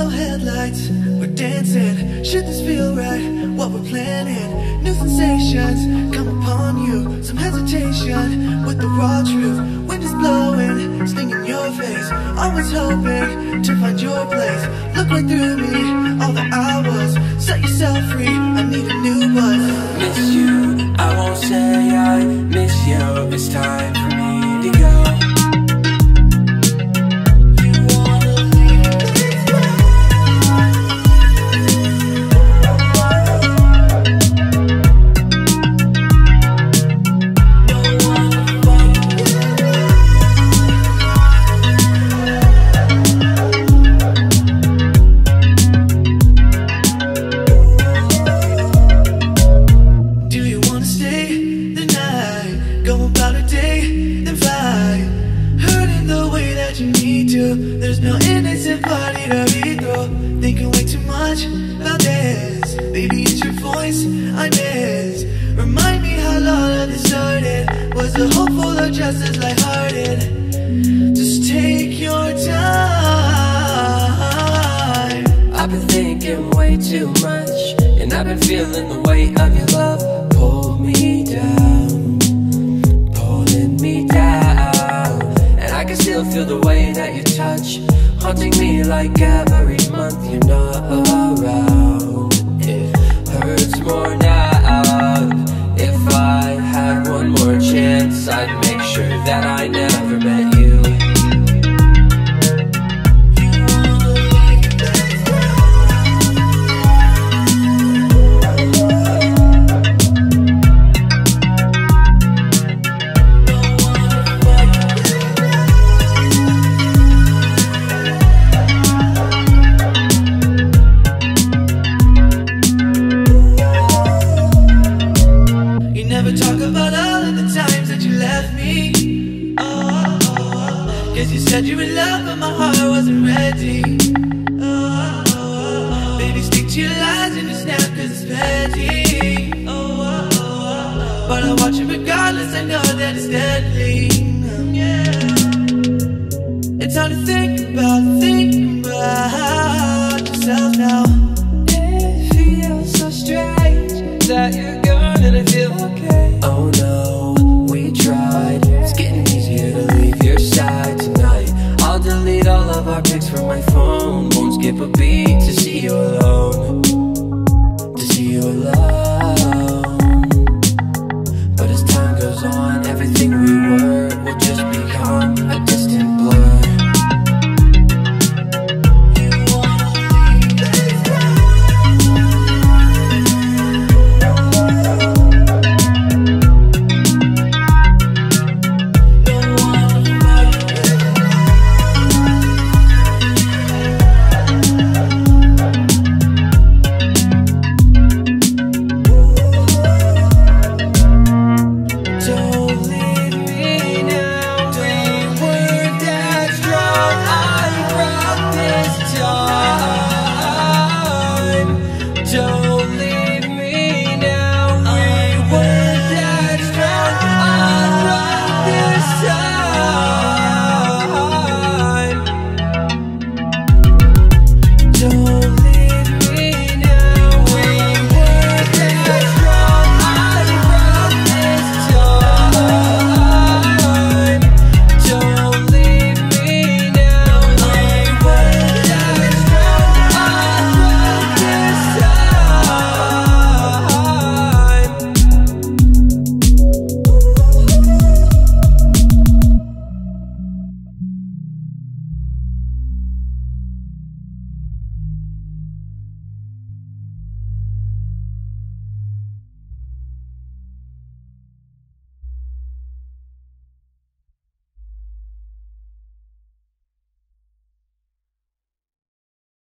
yellow headlights. We're dancing, should this feel right? What we're planning, new sensations come upon you. Some hesitation with the raw truth. Wind is blowing, sting in your face. Always hoping to find your place. Look right through me, all that I was. Set yourself free, I need a new buzz. Miss you, I won't say I miss you. It's time for me to go. Delete all of our pics from my phone. Won't skip a beat to see you alone.